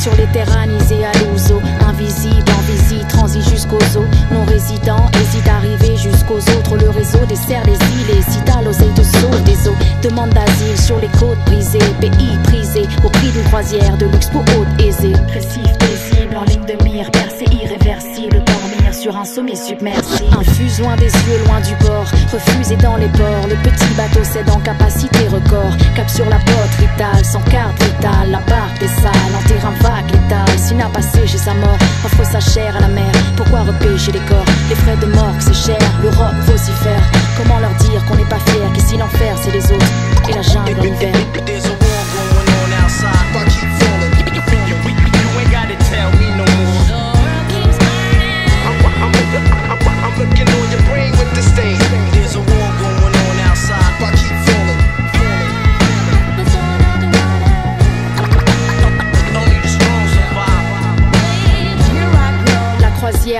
sur les terrains nisés à l'ouzo. Invisible, en visite, transit jusqu'aux os. Non résident, hésite à arriver jusqu'aux autres. Le réseau dessert les îles et si t'as l'oseille te sauve des eaux. Demande d'asile sur les côtes brisées, pays prisé au prix d'une croisière de luxe pour haute aisée. Récif paisible, en ligne de mire, percé irréversible, dormir sur un sommet submersible. Infuse loin des yeux, loin du bord, refusé dans les ports. Le petit bateau cède en capacité record. Cap sur la botte vitale, sans carte vitale, la barque des salles, en terrain vague létal. S'il n'a pas séché sa mort, offre sa chair à la mer. Pourquoi repêcher les corps? Les frais de morgue c'est cher, l'Europe vocifère. Comment leur dire qu'on n'est pas fier, qu'ici l'enfer c'est les autres et la jungle en hiver.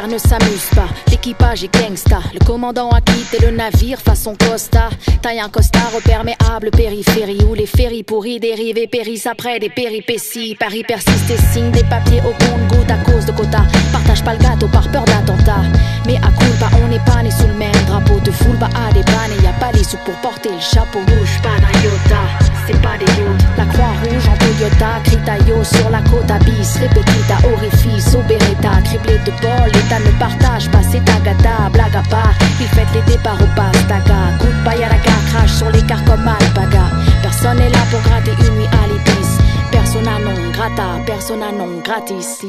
Ne s'amuse pas, l'équipage est gangsta. Le commandant a quitté le navire façon Costa. Taille un costard au perméable périphérie, où les ferries pourries dérivent et périssent après des péripéties. Paris persiste et signe des papiers au compte-goutte à cause de quotas. Partage pas le gâteau par peur d'attentat. Mais à culpa, on n'est pas né sous le même drapeau. Te foule pas à des pannes et y a pas les sous pour porter le chapeau. Bouge pas d'un iota, c'est pas des yachts. La Croix-Rouge en Toyota, Critaio sur la côte à bis, répétita, orifice, au Beretta, criblé de bol. L'État ne partage pas, c'est tagata, blague à part. Ils fêtent les départs au pastaga. Coup de paille à la gare, crache sur l'écart comme alpaga. Personne n'est là pour gratter une nuit à l'épice. Persona non grata, persona non gratis.